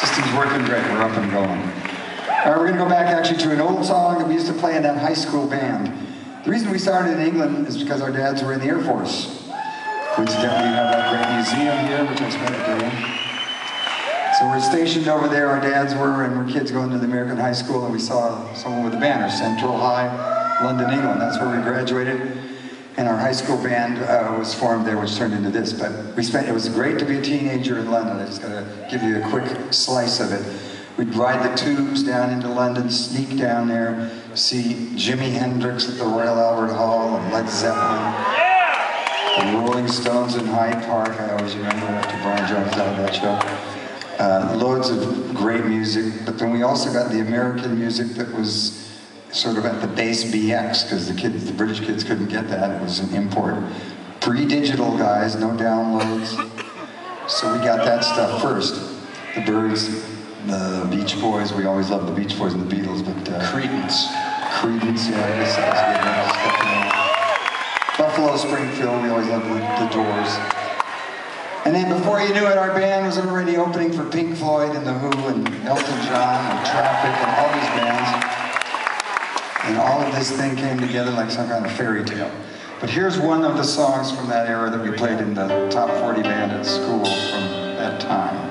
System's working great, we're up and going. All right, we're gonna go back actually to an old song that we used to play in that high school band. The reason we started in England is because our dads were in the Air Force. We definitely have that great museum here, which I spent a day. So we're stationed over there, our dads were, and we're kids going to the American high school, and we saw someone with a banner, Central High, London, England. That's where we graduated, and our high school band was formed there, which turned into this. But we spent, it was great to be a teenager in London. I just gotta give you a quick slice of it. We'd ride the tubes down into London, sneak down there, see Jimi Hendrix at the Royal Albert Hall, and Led Zeppelin. The Rolling Stones in Hyde Park. I always remember after Brian Jones out of that show. Loads of great music, but then we also got the American music that was sort of at the base BX, because the British kids couldn't get that. It was an import. Pre-digital guys, no downloads. So we got that stuff first. The Birds, the Beach Boys, we always loved the Beach Boys and the Beatles, but... Credence, yeah, I guess that was good. Buffalo Springfield, we always loved the Doors. And then before you knew it, our band was already opening for Pink Floyd and The Who and Elton John and Traffic and all these bands. And all of this thing came together like some kind of fairy tale. But here's one of the songs from that era that we played in the top 40 band at school from that time.